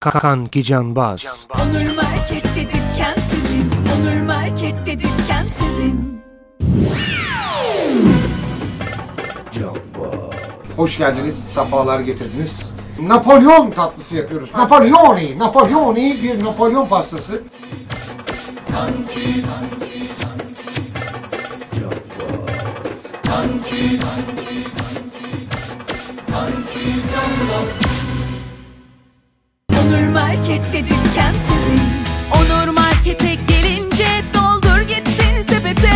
Kanki Canbaz. Onur Market'te dükkan sizin. Onur Market'te dükkan sizin. Canbaz. Hoş geldiniz, safalar getirdiniz. Napolyon tatlısı yapıyoruz. Napolyoni, bir Napolyon pastası. Kanki. Canbaz. Kanki Canbaz. Onur Market'te dükkan sizin. Onur Market'e gelince doldur gitsin sepete.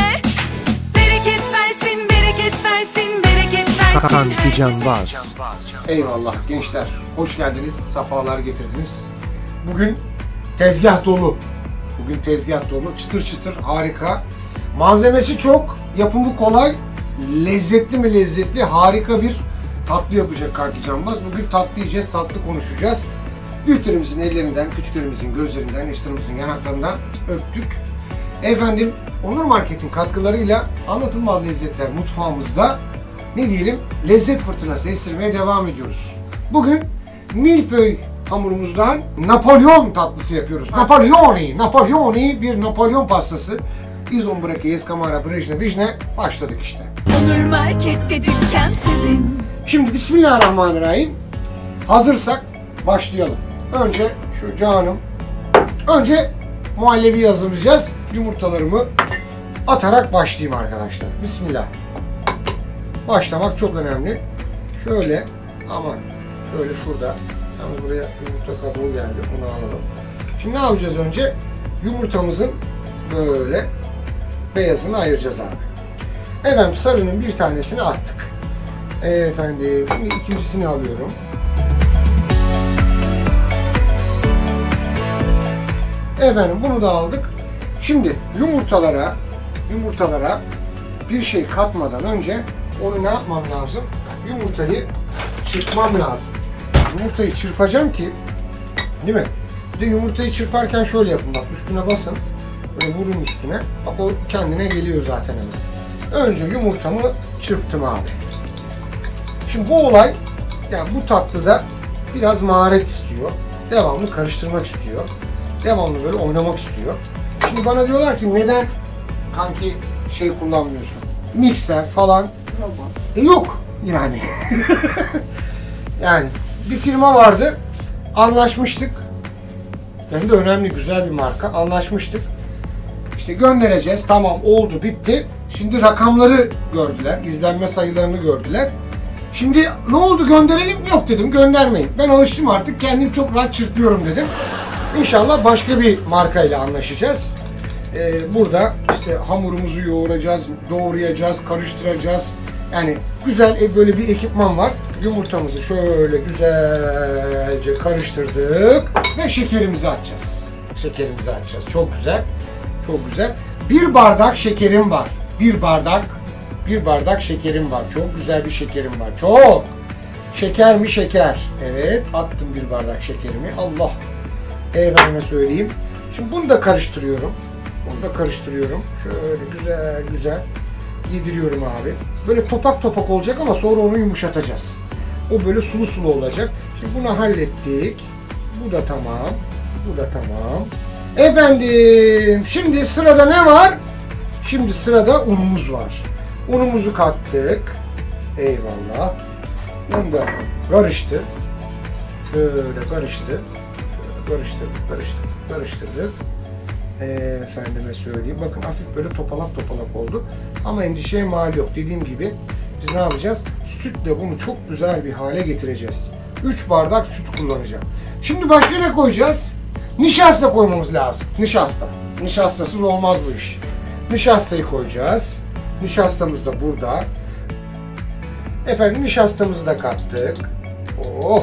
Bereket versin. Kanki Canbaz. Eyvallah gençler. Hoş geldiniz. Safalar getirdiniz. Bugün tezgah dolu. Çıtır çıtır harika. Malzemesi çok. Yapımı kolay. Lezzetli harika bir tatlı yapacak Kanki Canbaz. Bugün tatlı yiyeceğiz. Tatlı konuşacağız. Büyüklerimizin ellerinden, küçüklerimizin gözlerinden, yaşlarımızın yanaklarından öptük. Efendim, Onur Market'in katkılarıyla anlatılmaz lezzetler mutfağımızda, ne diyelim, lezzet fırtınası estirmeye devam ediyoruz. Bugün milföy hamurumuzdan Napolyon tatlısı yapıyoruz. Napolyoni, bir Napolyon pastası. İzombraki, eskamara, brejne, vijne, başladık işte. Onur Market'te dükkan sizin. Şimdi Bismillahirrahmanirrahim. Hazırsak başlayalım. Önce şu canım. Önce muhallebi hazırlayacağız. Yumurtalarımı atarak başlayayım arkadaşlar. Bismillah. Başlamak çok önemli. Şöyle aman. Şöyle şurada. Yalnız buraya yumurta kabuğu geldi. Onu alalım. Şimdi ne yapacağız önce? Yumurtamızın böyle beyazını ayıracağız abi. Efendim sarının bir tanesini attık. Efendim şimdi ikincisini alıyorum. Efendim bunu da aldık. Şimdi yumurtalara bir şey katmadan önce onu ne yapmam lazım? Yumurtayı çırpmam lazım. Yumurtayı çırpacağım ki, değil mi? Bir de yumurtayı çırparken şöyle yapın bak, üstüne basın. Böyle vurun üstüne. Bak o kendine geliyor zaten hemen. Önce yumurtamı çırptım abi. Şimdi bu olay, yani bu tatlıda biraz maharet istiyor. Devamlı karıştırmak istiyor. Devamlı böyle oynamak istiyor. Şimdi bana diyorlar ki neden kanki kullanmıyorsun? Mikser falan. Yok yani. Yani bir firma vardı. Anlaşmıştık. Hem de önemli, güzel bir marka. Anlaşmıştık. İşte göndereceğiz. Tamam oldu, bitti. Şimdi rakamları gördüler. İzlenme sayılarını gördüler. Şimdi ne oldu, gönderelim? Yok dedim, göndermeyin. Ben alıştım artık. Kendim çok rahat çırpıyorum dedim. İnşallah başka bir markayla anlaşacağız. Burada işte hamurumuzu yoğuracağız, doğrayacağız, karıştıracağız. Yani güzel böyle bir ekipman var. Yumurtamızı şöyle güzelce karıştırdık ve şekerimizi atacağız. Çok güzel. Bir bardak şekerim var. Bir bardak şekerim var. Çok güzel bir şekerim var. Çok. Şeker mi şeker? Evet, attım bir bardak şekerimi. Allah. Efendime söyleyeyim. Şimdi bunu da karıştırıyorum. Şöyle güzel yediriyorum abi. Böyle topak olacak ama sonra onu yumuşatacağız. O böyle sulu olacak. Şimdi bunu hallettik. Bu da tamam. Efendim şimdi sırada ne var? Şimdi sırada unumuz var. Unumuzu kattık. Eyvallah. Un da karıştı. Böyle karıştı. Karıştırdık. Efendime söyleyeyim. Bakın hafif böyle topalak oldu. Ama endişeye mal yok. Dediğim gibi biz ne yapacağız? Sütle bunu çok güzel bir hale getireceğiz. 3 bardak süt kullanacağım. Şimdi başka ne koyacağız? Nişasta koymamız lazım. Nişastasız olmaz bu iş. Nişastayı koyacağız. Nişastamız da burada. Efendim nişastamızı da kattık. Oh!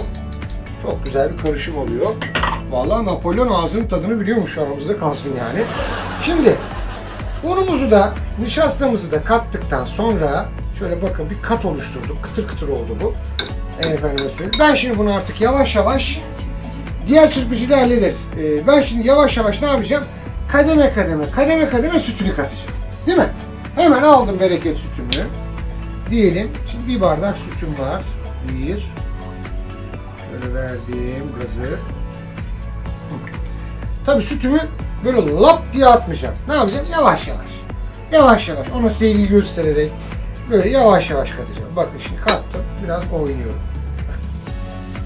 Çok güzel bir karışım oluyor. Vallahi Napolyon ağzının tadını biliyormuş, aramızda kalsın yani. Şimdi unumuzu da nişastamızı da kattıktan sonra şöyle bakın bir kat oluşturduk. Kıtır oldu bu. Efendime söyleyeyim. Ben şimdi bunu artık yavaş diğer çırpıcıyla hallederiz. Ben şimdi yavaş ne yapacağım? Kademe kademe sütünü katacağım. Değil mi? Hemen aldım bereket sütümü. Diyelim şimdi bir bardak sütüm var. Şöyle verdiğim gazı Tabii sütümü böyle oluyor, lap diye atmayacağım. Ne yapacağım? Yavaş yavaş. Yavaş yavaş. Ona sevgi göstererek böyle yavaş yavaş katacağım. Bakın şimdi kattım. Biraz oynuyorum.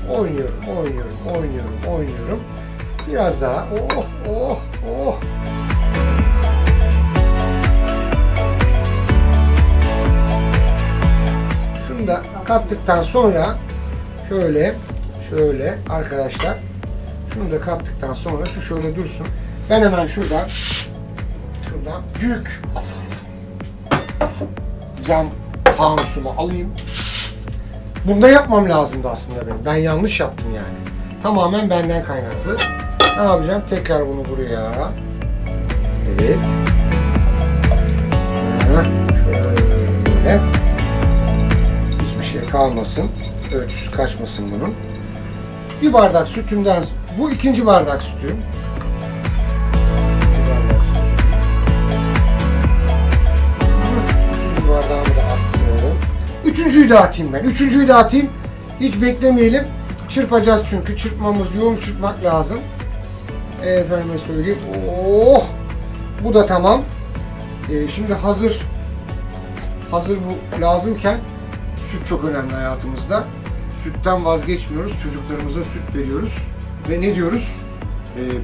Oynuyorum, oynuyorum, oynuyorum, oynuyorum. Biraz daha. Oh, oh, oh. Şunu da kattıktan sonra şöyle, şöyle arkadaşlar. Şunu da kattıktan sonra şu şöyle dursun. Ben hemen şuradan, büyük cam fanusumu alayım. Bunda yapmam lazımdı aslında benim. Ben yanlış yaptım yani. Tamamen benden kaynaklı. Ne yapacağım? Tekrar bunu buraya. Evet. Şöyle. Hiçbir şey kalmasın. Ölçüsü kaçmasın bunun. Bir bardak sütümden, bu ikinci bardak sütüm. İkinci bardağımı da attım. Üçüncüyü de atayım ben. Üçüncüyü de atayım. Hiç beklemeyelim. Çırpacağız çünkü. Çırpmamız, yoğun çırpmak lazım. Efendime söyleyeyim. Oh! Bu da tamam. Şimdi hazır bu lazımken süt çok önemli hayatımızda. Sütten vazgeçmiyoruz. Çocuklarımıza süt veriyoruz. Ve ne diyoruz?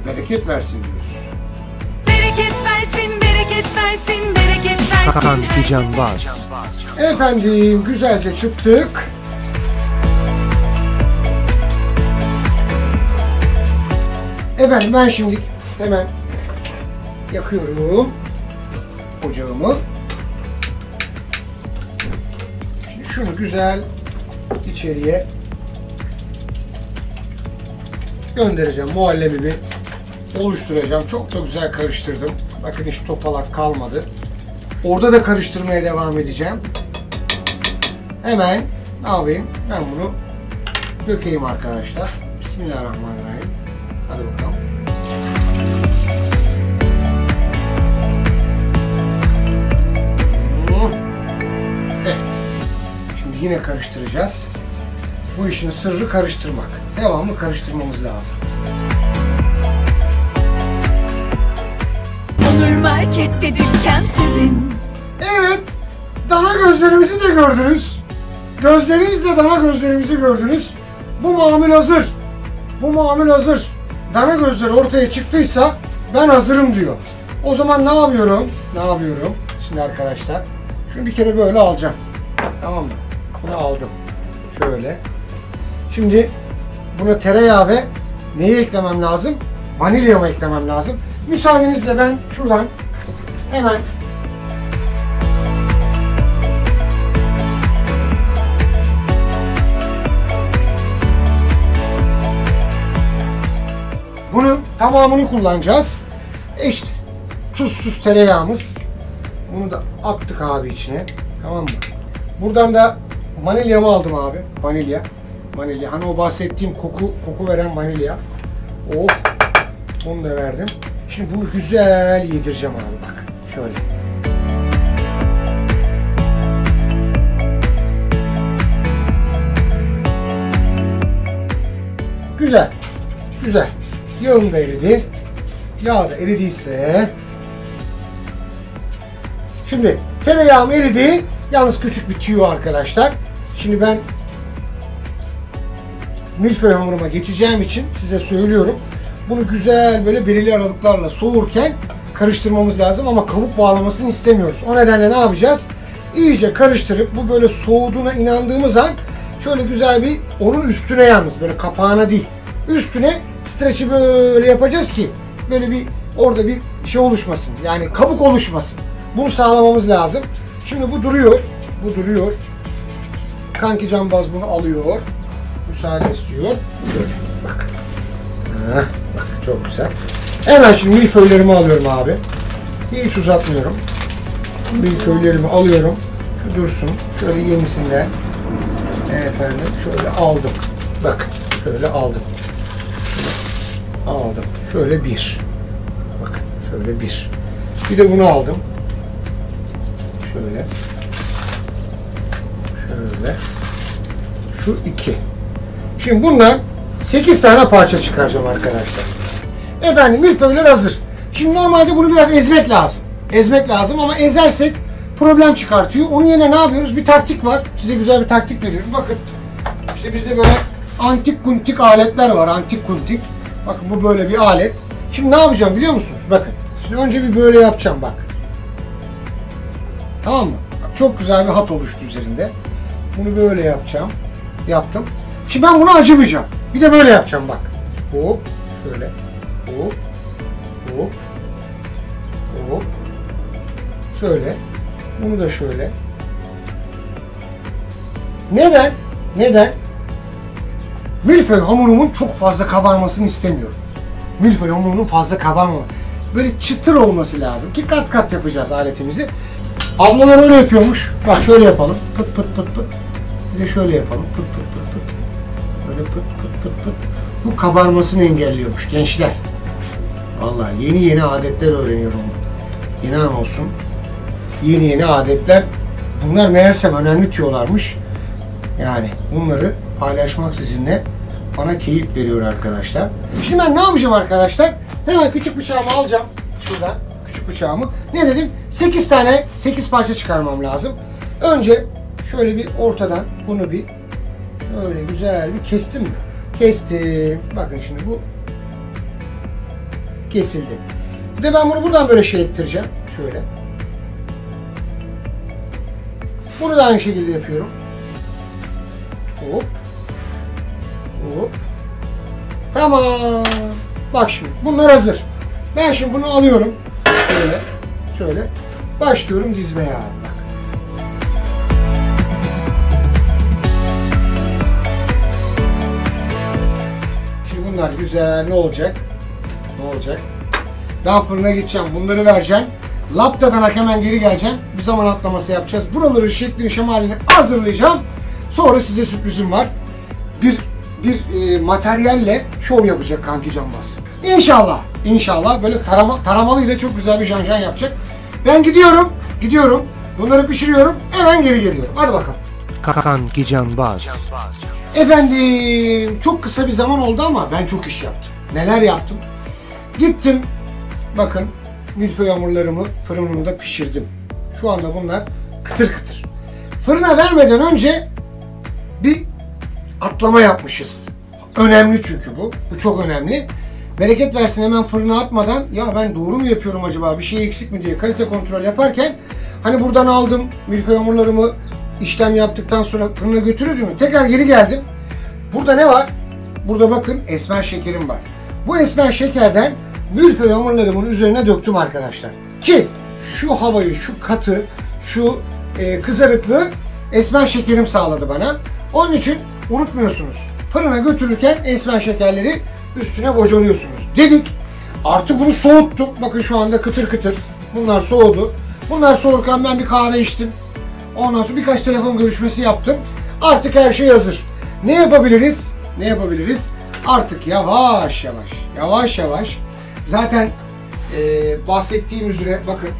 Bereket versin diyoruz. Bereket versin, bereket versin, bereket versin. Kanki Canbaz. Efendim, güzelce çırptık. Efendim ben şimdi hemen yakıyorum ocağımı. Şimdi şunu güzel içeriye göndereceğim. Muhallebimi oluşturacağım. Çok da güzel karıştırdım. Bakın hiç topalak kalmadı. Orada da karıştırmaya devam edeceğim. Hemen ne yapayım? Ben bunu dökeyim arkadaşlar. Bismillahirrahmanirrahim. Hadi bakalım. Evet. Şimdi yine karıştıracağız. Bu işin sırrı karıştırmak. Devamlı karıştırmamız lazım. Onur Market'te dükkan sizin. Evet. Dana gözlerimizi de gördünüz. Gözlerinizle dana gözlerimizi gördünüz. Bu mamul hazır. Bu mamul hazır. Dana gözleri ortaya çıktıysa ben hazırım diyor. O zaman ne yapıyorum? Ne yapıyorum? Şimdi arkadaşlar şunu bir kere böyle alacağım. Tamam mı? Bunu aldım. Şöyle. Şimdi buna tereyağı ve neyi eklemem lazım? Vanilyamı eklemem lazım. Müsaadenizle ben şuradan hemen bunun tamamını kullanacağız. İşte tuzsuz tereyağımız. Bunu da attık abi içine. Tamam mı? Buradan da vanilyamı aldım abi. Vanilya. Vanilya. Hani o bahsettiğim koku veren vanilya. Oh. Onu da verdim. Şimdi bunu güzel yedireceğim abi bak. Şöyle. Güzel. Güzel. Yağım da eridi. Yağ da eridiyse... Şimdi tereyağım eridi. Yalnız küçük bir tüyo arkadaşlar. Şimdi ben milföy hamuruma geçeceğim için size söylüyorum. Bunu güzel böyle belirli aralıklarla soğurken karıştırmamız lazım ama kabuk bağlamasını istemiyoruz. O nedenle ne yapacağız? İyice karıştırıp bu böyle soğuduğuna inandığımız an şöyle güzel bir onun üstüne yalnız böyle kapağına değil. Üstüne streç'i böyle yapacağız ki böyle bir orada bir şey oluşmasın. Yani kabuk oluşmasın. Bunu sağlamamız lazım. Şimdi bu duruyor. Bu duruyor. Kanki Canbaz bunu alıyor. Müsaade istiyor. Böyle bak. Heh, bak çok güzel. Hemen şimdi milföylerimi alıyorum abi. Hiç uzatmıyorum. Milföylerimi alıyorum. Şu dursun. Şöyle yenisinden. Efendim şöyle aldım. Bak şöyle aldım. Aldım. Şöyle bir. Bakın şöyle bir. Bir de bunu aldım. Şöyle. Şöyle. Şu iki. Şimdi bundan 8 tane parça çıkaracağım arkadaşlar. Efendim milföyler hazır. Şimdi normalde bunu biraz ezmek lazım. Ezmek lazım ama ezersek problem çıkartıyor. Onun yerine ne yapıyoruz? Bir taktik var. Size güzel bir taktik veriyorum. Bakın. İşte bizde böyle antik kuntik aletler var. Antik kuntik. Bakın bu böyle bir alet. Şimdi ne yapacağım biliyor musunuz? Bakın. Şimdi önce bir böyle yapacağım bak. Tamam mı? Bak, çok güzel bir hat oluştu üzerinde. Bunu böyle yapacağım. Yaptım. Şimdi ben bunu acımayacağım. Bir de böyle yapacağım bak. Hop. Şöyle. Hop. Hop. Hop. Şöyle. Bunu da şöyle. Neden? Neden? Milföy hamurumun çok fazla kabarmasını istemiyorum. Milföy hamurunun fazla kabarmaması. Böyle çıtır olması lazım ki kat kat yapacağız aletimizi. Ablalar öyle yapıyormuş. Bak şöyle yapalım. Pıt pıt pıt pıt. Bir de şöyle yapalım. Pıt pıt pıt pıt. Böyle pıt pıt pıt pıt. Bu kabarmasını engelliyormuş gençler. Vallahi yeni adetler öğreniyorum. İnan olsun. Yeni adetler. Bunlar meğersem önemli tüyolarmış. Yani bunları paylaşmak sizinle bana keyif veriyor arkadaşlar. Şimdi ben ne yapacağım arkadaşlar? Hemen küçük bıçağımı alacağım. Şuradan küçük bıçağımı. Ne dedim? 8 tane, 8 parça çıkarmam lazım. Önce şöyle bir ortadan bunu bir öyle güzel bir kestim mi? Kestim. Bakın şimdi bu kesildi. Bir de ben bunu buradan böyle şey ettireceğim. Şöyle. Bunu da aynı şekilde yapıyorum. Hop. Hop. Tamam. Bak şimdi bunlar hazır. Ben şimdi bunu alıyorum. Şöyle. Şöyle. Başlıyorum dizmeye abi. Bak. Şimdi bunlar güzel. Ne olacak? Ne olacak? Ben fırına gideceğim. Bunları vereceğim. Laptadanak hemen geri geleceğim. Bir zaman atlaması yapacağız. Buraları şeklini şemalini hazırlayacağım. Sonra size sürprizim var. Bir materyalle şov yapacak Kanki Canbaz. İnşallah. İnşallah böyle taramalı ile çok güzel bir janjan yapacak. Ben gidiyorum. Gidiyorum. Bunları pişiriyorum. Hemen geri geliyorum. Hadi bakalım. Kanki Canbaz. Efendim çok kısa bir zaman oldu ama ben çok iş yaptım. Neler yaptım? Gittim. Bakın. Milföy hamurlarımı fırınımda pişirdim. Şu anda bunlar kıtır kıtır. Fırına vermeden önce bir atlama yapmışız. Önemli çünkü bu. Bu çok önemli. Bereket versin hemen fırına atmadan ya ben doğru mu yapıyorum acaba bir şey eksik mi diye kalite kontrol yaparken hani buradan aldım milföy hamurlarımı işlem yaptıktan sonra fırına götürüyordum. Tekrar geri geldim. Burada ne var? Burada bakın esmer şekerim var. Bu esmer şekerden milföy hamurlarımın üzerine döktüm arkadaşlar. Ki şu havayı, şu katı, şu kızarıklığı esmer şekerim sağladı bana. Onun için unutmuyorsunuz. Fırına götürürken esmer şekerleri üstüne bocalıyorsunuz. Dedik. Artı bunu soğuttuk. Bakın şu anda kıtır kıtır. Bunlar soğudu. Bunlar soğurken ben bir kahve içtim. Ondan sonra birkaç telefon görüşmesi yaptım. Artık her şey hazır. Ne yapabiliriz? Ne yapabiliriz? Artık yavaş yavaş. Yavaş yavaş. Zaten bahsettiğim üzere bakın.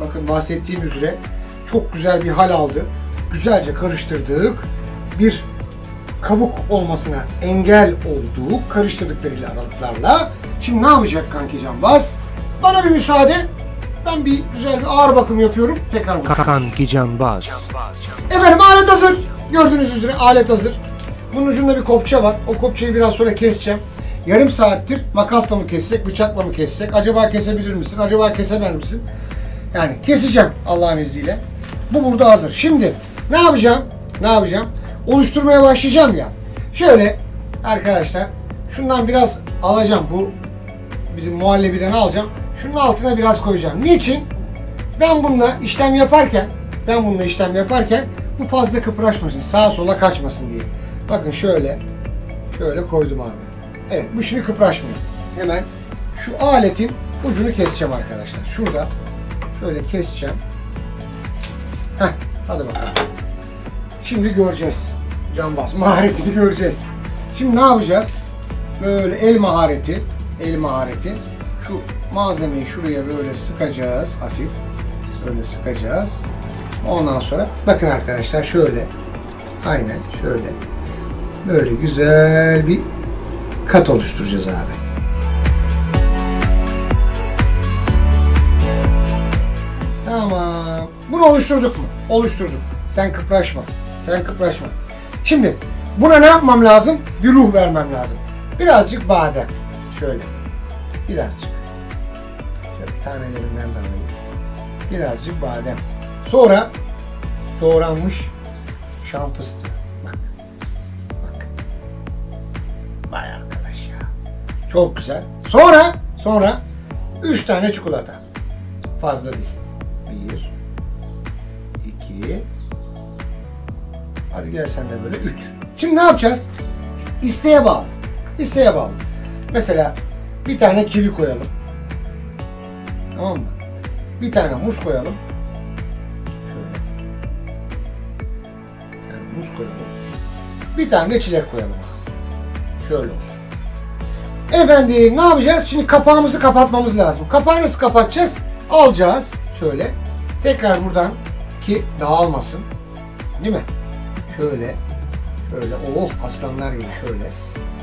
Bakın bahsettiğim üzere çok güzel bir hal aldı. Güzelce karıştırdık. Bir kabuk olmasına engel olduğu karıştırdıklarıyla aralıklarla. Şimdi ne yapacak Kanki Canbaz? Bana bir müsaade. Ben bir güzel bir ağır bakım yapıyorum. Tekrar bakıyorum. Kanki Canbaz. Efendim alet hazır. Gördüğünüz üzere alet hazır. Bunun ucunda bir kopça var. O kopçayı biraz sonra keseceğim. Yarım saattir makasla mı kessek, bıçakla mı kessek? Acaba kesebilir misin? Acaba kesemez misin? Yani keseceğim Allah'ın izniyle. Bu burada hazır. Şimdi ne yapacağım? Ne yapacağım? Oluşturmaya başlayacağım ya. Şöyle arkadaşlar şundan biraz alacağım. Bu bizim muhallebiden alacağım. Şunun altına biraz koyacağım. Niçin? Ben bununla işlem yaparken bu fazla kıpraşmasın. Sağa sola kaçmasın diye. Bakın şöyle. Şöyle koydum abi. Evet bu şimdi kıpraşmıyor. Hemen şu aletin ucunu keseceğim arkadaşlar. Şurada şöyle keseceğim. Heh, hadi bakalım. Şimdi göreceğiz. Canbaz maharetini göreceğiz. Şimdi ne yapacağız? Böyle el mahareti. El mahareti. Şu malzemeyi şuraya böyle sıkacağız. Hafif. Böyle sıkacağız. Ondan sonra bakın arkadaşlar şöyle. Aynen şöyle. Böyle güzel bir kat oluşturacağız abi. Bunu oluşturduk mu? Oluşturduk. Sen kıpraşma. Sen kıpraşma. Şimdi buna ne yapmam lazım? Bir ruh vermem lazım. Birazcık badem. Şöyle. Birazcık. Şöyle tanelerinden alayım. Birazcık badem. Sonra doğranmış şam fıstığı. Bak. Bak. Vay arkadaş ya. Çok güzel. Sonra 3 tane çikolata. Fazla değil. 1, 2, hadi gel sen de böyle 3. Şimdi ne yapacağız? İsteğe bağlı. İsteğe bağlı. Mesela bir tane kivi koyalım. Tamam mı? Bir tane muz koyalım. Yani muz koyalım. Bir tane de çilek koyalım. Şöyle olsun. Efendim ne yapacağız? Şimdi kapağımızı kapatmamız lazım. Kapağı nasıl kapatacağız? Alacağız. Şöyle. Tekrar buradan ki dağılmasın. Değil mi? Şöyle. Şöyle. Oh aslanlar gibi şöyle.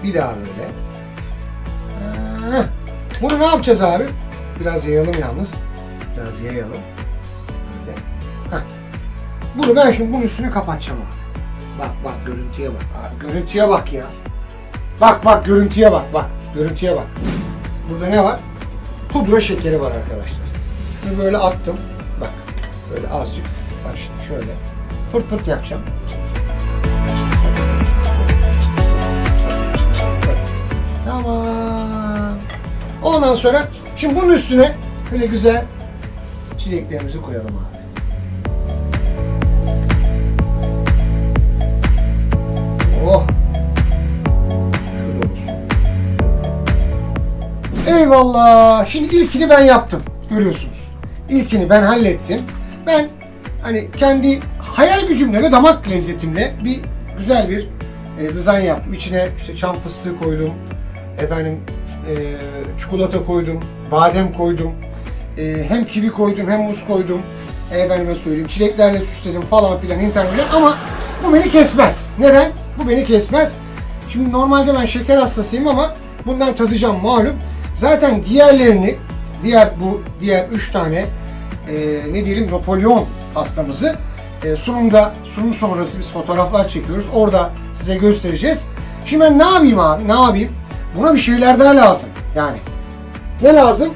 Bir daha böyle. Bunu ne yapacağız abi? Biraz yayalım yalnız. Biraz yayalım. Böyle. Heh. Bunu ben şimdi bunun üstünü kapatacağım abi. Bak bak görüntüye bak. Abi, görüntüye bak ya. Bak bak görüntüye bak. Bak görüntüye bak. Burada ne var? Pudra şekeri var arkadaşlar. Şimdi böyle attım. Bak. Böyle azıcık. Bak şimdi şöyle. Pırt pırt yapacağım. Tamam. Ondan sonra şimdi bunun üstüne böyle güzel çileklerimizi koyalım abi. Oh. Şurada olsun. Eyvallah. Şimdi ilkini ben yaptım. Görüyorsunuz. İlkini ben hallettim. Ben hani kendi hayal gücümle ve damak lezzetimle bir güzel bir dizayn yaptım. İçine işte çam fıstığı koydum. Efendim çikolata koydum. Badem koydum. Hem kivi koydum hem muz koydum. Efendime söyleyeyim. Çileklerle süsledim falan filan internetten ama bu beni kesmez. Neden? Bu beni kesmez. Şimdi normalde ben şeker hastasıyım ama bundan tadacağım malum. Zaten diğerlerini diğer 3 tane ne diyelim Napolyon pastamızı sunum sonrası biz fotoğraflar çekiyoruz. Orada size göstereceğiz. Şimdi ben ne yapayım abi? Ne yapayım? Buna bir şeyler daha lazım. Yani ne lazım?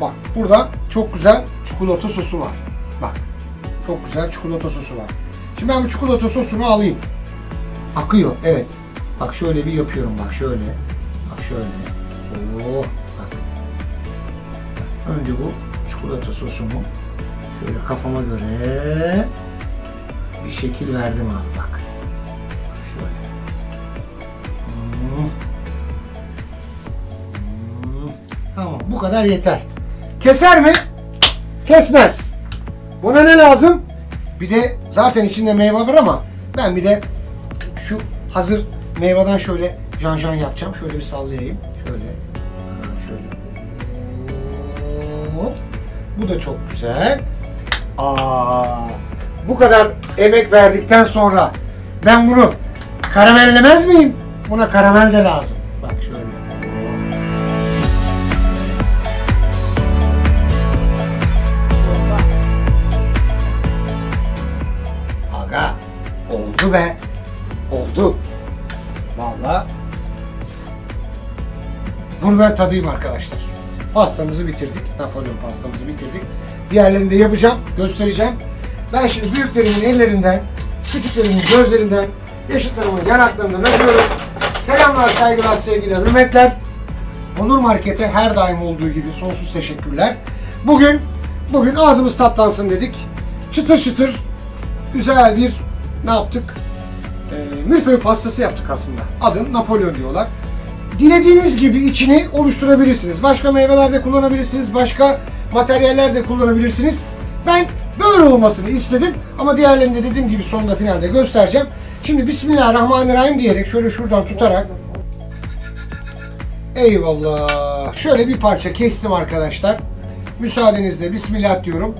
Bak burada çok güzel çikolata sosu var. Bak çok güzel çikolata sosu var. Şimdi ben bu çikolata sosunu alayım. Akıyor evet. Bak şöyle bir yapıyorum bak şöyle. Bak şöyle. Oo, bak. Önce bu çikolata sosumu şöyle kafama göre bir şekil verdim abi bak. Şöyle. Tamam bu kadar yeter. Keser mi? Kesmez. Buna ne lazım? Bir de zaten içinde meyve var ama ben bir de şu hazır meyveden şöyle janjan yapacağım. Şöyle bir sallayayım. Şöyle. Şöyle. Hop. Bu da çok güzel. Aa, bu kadar emek verdikten sonra ben bunu karamellemez miyim? Buna karamel de lazım. Bak şöyle. Oldu be. Oldu. Vallahi. Bunu ben tadayım arkadaşlar. Pastamızı bitirdik. Napolyon pastamızı bitirdik. Diğerlerini de yapacağım. Göstereceğim. Ben şimdi büyüklerimin ellerinden, küçüklerimin gözlerinden, yaşıtlarımın yanaklarından öpüyorum. Selamlar, saygılar, sevgiler, hürmetler. Onur Market'e her daim olduğu gibi sonsuz teşekkürler. Bugün ağzımız tatlansın dedik. Çıtır çıtır güzel bir ne yaptık? Milföy pastası yaptık aslında. Adı Napolyon diyorlar. Dilediğiniz gibi içini oluşturabilirsiniz. Başka meyveler de kullanabilirsiniz. Başka materyaller de kullanabilirsiniz. Ben böyle olmasını istedim. Ama diğerlerini de dediğim gibi sonunda finalde göstereceğim. Şimdi Bismillahirrahmanirrahim diyerek şöyle şuradan tutarak eyvallah. Şöyle bir parça kestim arkadaşlar. Müsaadenizle Bismillah diyorum.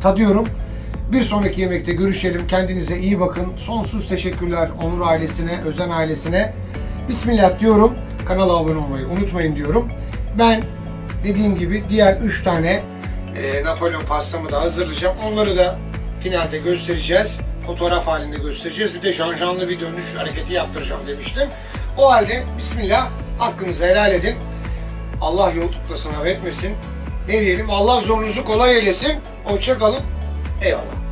Tadıyorum. Bir sonraki yemekte görüşelim. Kendinize iyi bakın. Sonsuz teşekkürler Onur ailesine, Özen ailesine. Bismillah diyorum. Kanala abone olmayı unutmayın diyorum. Ben dediğim gibi diğer 3 tane Napolyon pastamı da hazırlayacağım. Onları da finalde göstereceğiz. Fotoğraf halinde göstereceğiz. Bir de janjanlı bir dönüş hareketi yaptıracağım demiştim. O halde bismillah, hakkınızı helal edin. Allah yollukla sınav etmesin. Ne diyelim? Allah zorunuzu kolay eylesin. Hoşça kalın. Eyvallah.